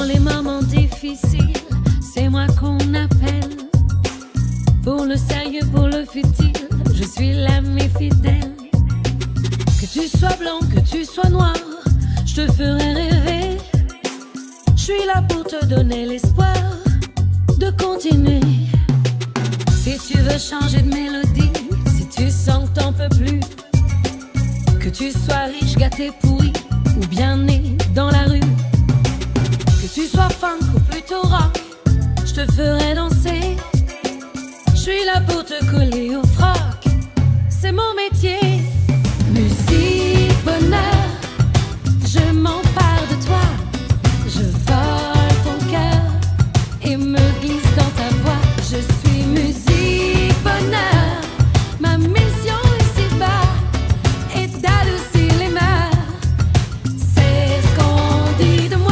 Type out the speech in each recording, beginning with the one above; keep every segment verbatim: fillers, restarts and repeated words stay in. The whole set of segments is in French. Dans les moments difficiles, c'est moi qu'on appelle. Pour le sérieux, pour le futile, je suis l'ami fidèle. Que tu sois blanc, que tu sois noir, je te ferai rêver. Je suis là pour te donner l'espoir de continuer. Si tu veux changer de mélodie, si tu sens que t'en peux plus, que tu sois riche, gâté, pourri ou bien né dans la rue, que tu sois funk ou plutôt rock, je te ferai danser. Je suis là pour te coller au froc, c'est mon métier. Musique, bonheur, je m'empare de toi. Je vole ton cœur et me glisse dans ta voix. Je suis musique, bonheur, ma mission ici-bas est d'adoucir les mœurs. C'est ce qu'on dit de moi.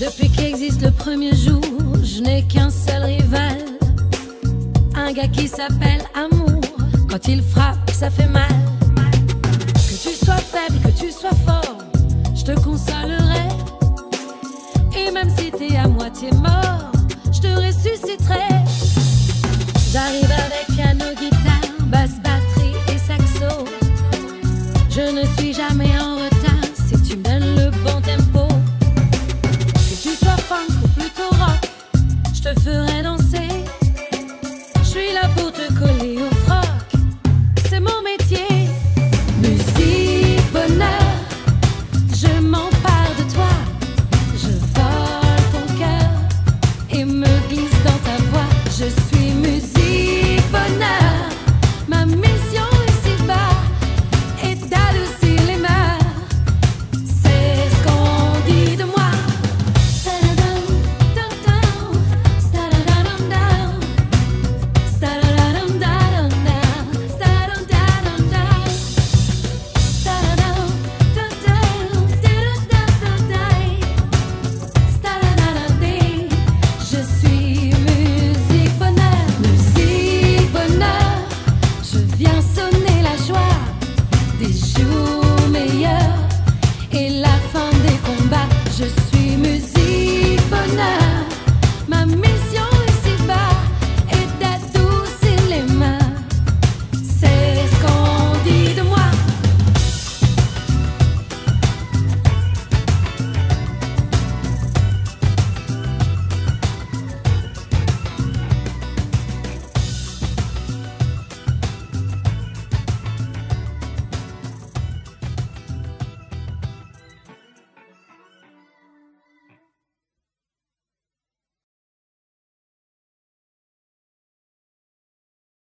Depuis qu'existe le premier jour, je n'ai qu'un seul rival. Un gars qui s'appelle amour, quand il frappe, ça fait mal. Que tu sois faible, que tu sois fort, je te consolerai. Et même si t'es à moitié mort, je te ressusciterai. J'arrive avec piano, guitare, basse, batterie et saxo. Je ne suis jamais en retard si tu me donnes le bon tempo. Que tu sois funk ou plutôt rock, je te ferai danser. Je suis là pour te coller au froc, c'est mon métier. Musique, bonheur, je m'empare de toi. Je vole ton cœur et me glisse dans ta voix. Je suis musique, bonheur, ma mission ici-bas est d'adoucir les mœurs. C'est ce qu'on dit de moi. Des jours